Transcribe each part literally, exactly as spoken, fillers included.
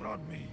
defraud me.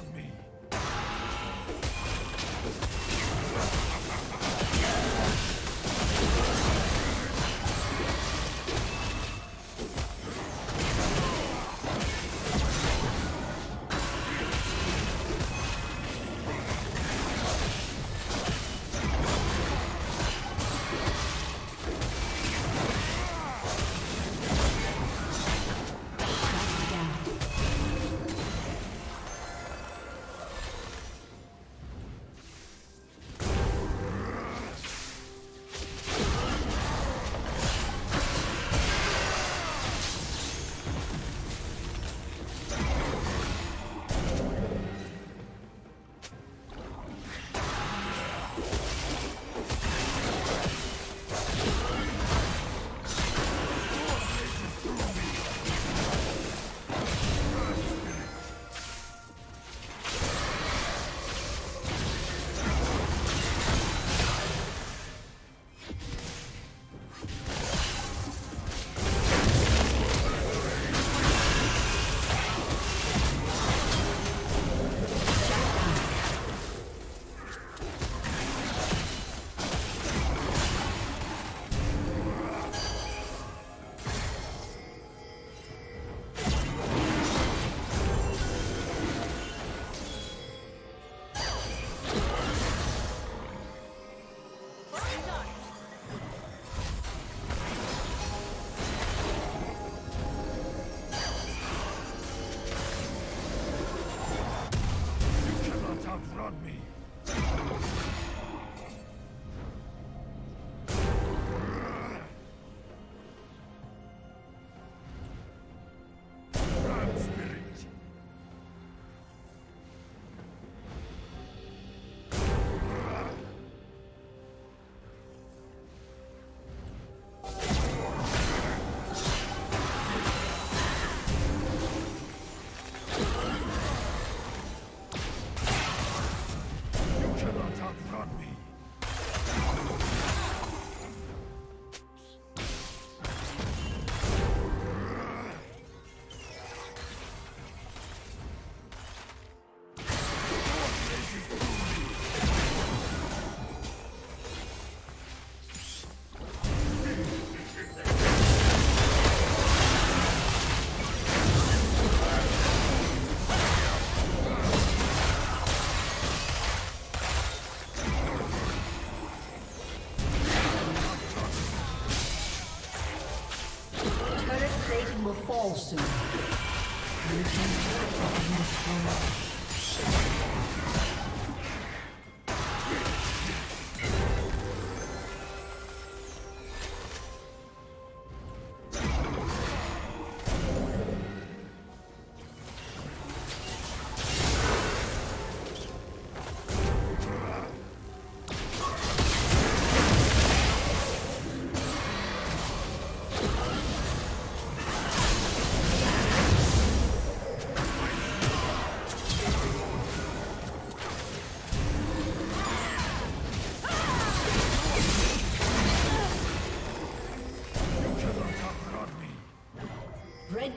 on me. Fall soon. Red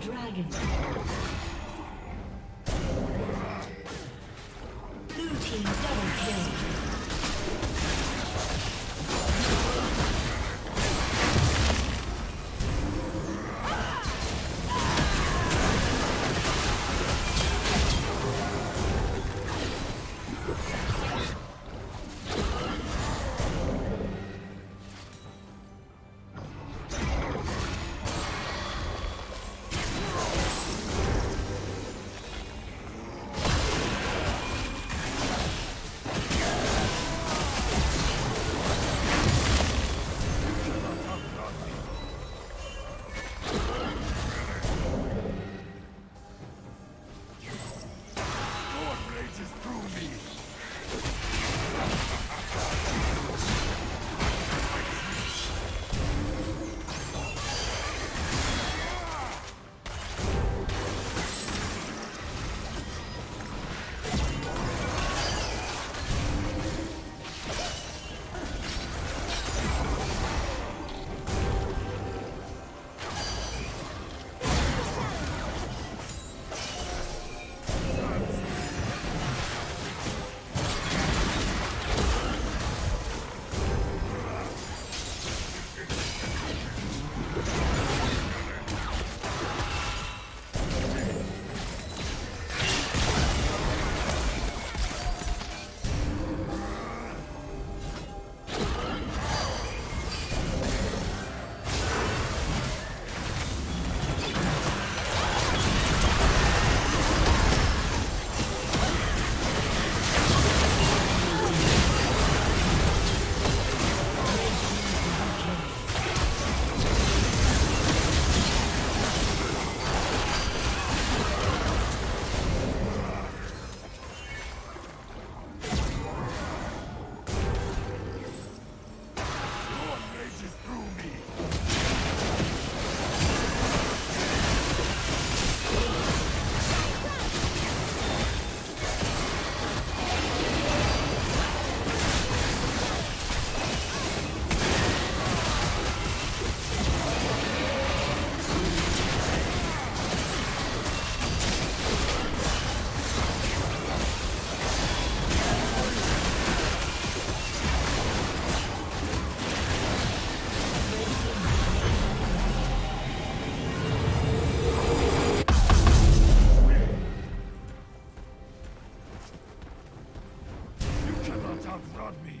Dragon. Blue team double kill. Yeah. Don't run me.